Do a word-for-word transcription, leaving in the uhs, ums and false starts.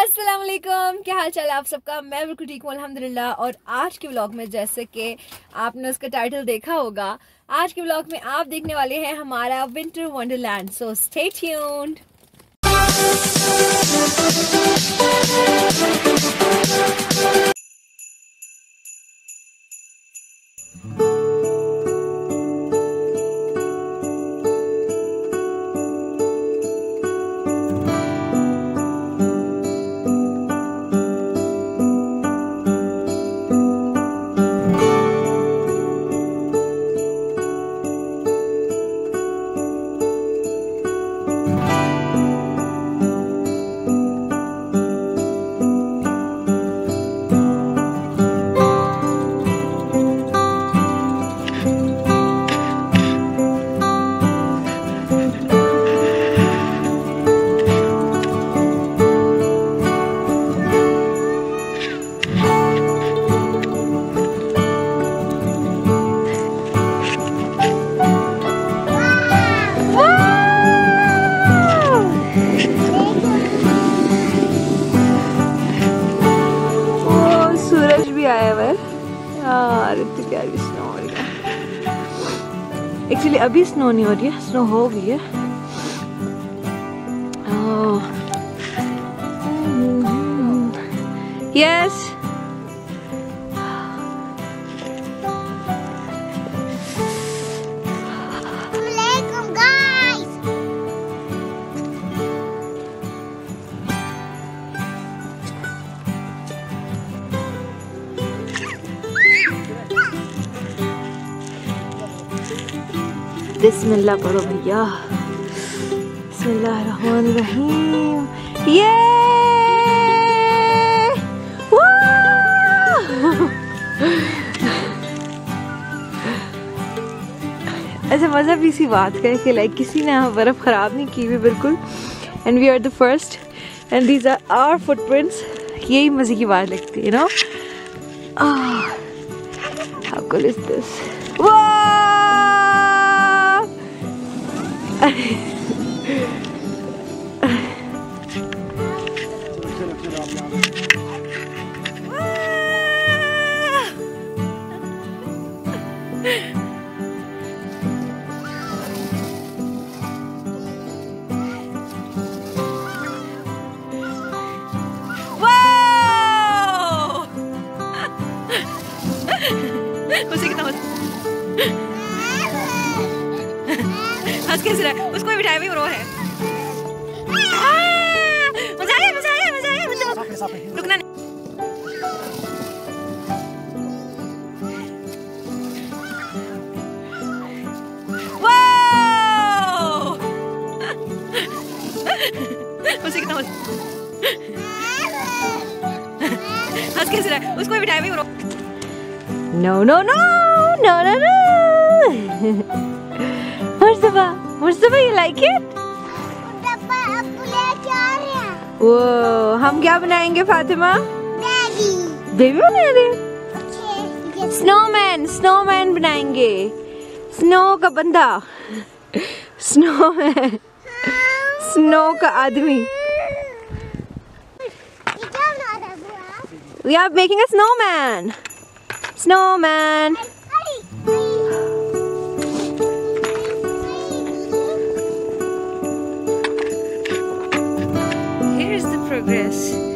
अस्सलाम वालेकुम, क्या हाल चाल है आप सबका। मैं बिल्कुल ठीक हूँ अल्हम्दुलिल्लाह। और आज के व्लॉग में, जैसे कि आपने उसका टाइटल देखा होगा, आज के व्लॉग में आप देखने वाले हैं हमारा winter wonderland. So stay tuned. Actually अभी स्नो नहीं हो रही है, स्नो हो गई है। यस, वालेकुम गाइस। बिस्मिल्लाह पढ़ो भैया, बिस्मिल्लाहिर्रहमानिर्रहीम। ये अच्छा मज़ा भी इसी बात का है कि लाइक किसी ने बर्फ़ ख़राब नहीं की हुई बिल्कुल। And we are the first and these are our footprints. यही मज़े की बात लगती है ना। How cool is this. उसको भी बिठाया भी रो है। मजा आया, मजा आया, मजा आया। मतलब रुकना नहीं। कितना हंस कैसे रहा है, उसको भी बिठाया भी रो। No no no no no no. Mustafa, Mustafa, you like it? Mustafa अब बुला क्या रहे हैं? वो हम क्या बनाएंगे फातिमा? बेबी। बेबी बना रहे? ओके। स्नोमैन, स्नोमैन बनाएंगे। स्नो का बंदा, स्नोमैन, स्नो का आदमी। क्या बना रहे हो? We are making a snowman. Snowman. Progress.